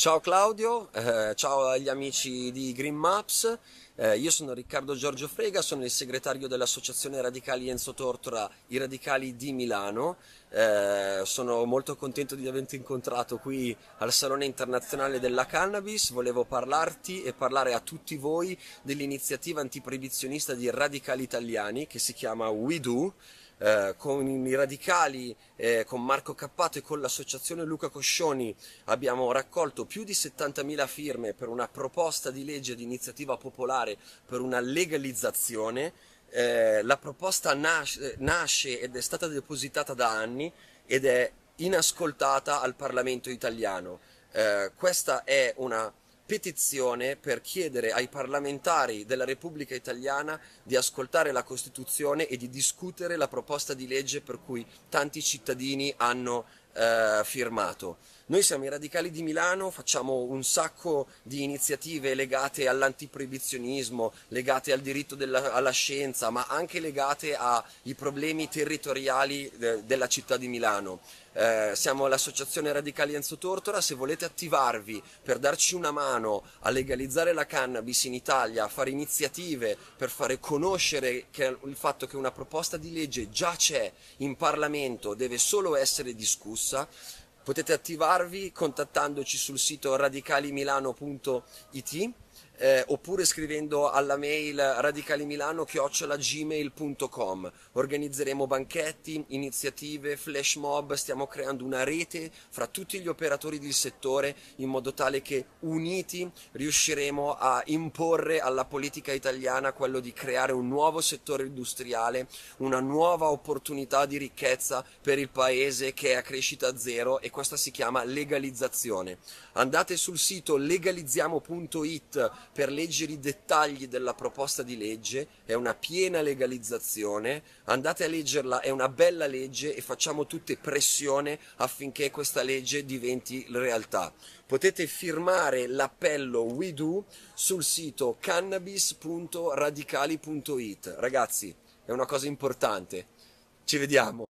Ciao Claudio, ciao agli amici di Green Maps, io sono Riccardo Giorgio Frega, sono il segretario dell'associazione Radicali Enzo Tortora, i Radicali di Milano. Sono molto contento di averti incontrato qui al Salone Internazionale della Cannabis. Volevo parlarti e parlare a tutti voi dell'iniziativa antiproibizionista di Radicali Italiani che si chiama WeeDo. Con i radicali, con Marco Cappato e con l'associazione Luca Coscioni abbiamo raccolto più di 70.000 firme per una proposta di legge di iniziativa popolare per una legalizzazione. La proposta nasce ed è stata depositata da anni ed è inascoltata al Parlamento italiano. Questa è una petizione per chiedere ai parlamentari della Repubblica Italiana di ascoltare la Costituzione e di discutere la proposta di legge per cui tanti cittadini hanno firmato. Noi siamo i Radicali di Milano, facciamo un sacco di iniziative legate all'antiproibizionismo, legate al diritto alla scienza, ma anche legate ai problemi territoriali della città di Milano. Siamo l'associazione Radicali Enzo Tortora. Se volete attivarvi per darci una mano a legalizzare la cannabis in Italia, a fare iniziative per fare conoscere il fatto che una proposta di legge già c'è in Parlamento, deve solo essere discussa, potete attivarvi contattandoci sul sito radicalimilano.it oppure scrivendo alla mail radicalimilano@gmail.com. Organizzeremo banchetti, iniziative, flash mob, stiamo creando una rete fra tutti gli operatori del settore in modo tale che uniti riusciremo a imporre alla politica italiana quello di creare un nuovo settore industriale, una nuova opportunità di ricchezza per il paese che è a crescita zero, e questa si chiama legalizzazione. Andate sul sito legalizziamo.it per leggere i dettagli della proposta di legge. È una piena legalizzazione, andate a leggerla, è una bella legge e facciamo tutte pressione affinché questa legge diventi realtà. Potete firmare l'appello WeeDo sul sito cannabis.radicali.it. Ragazzi, è una cosa importante, ci vediamo!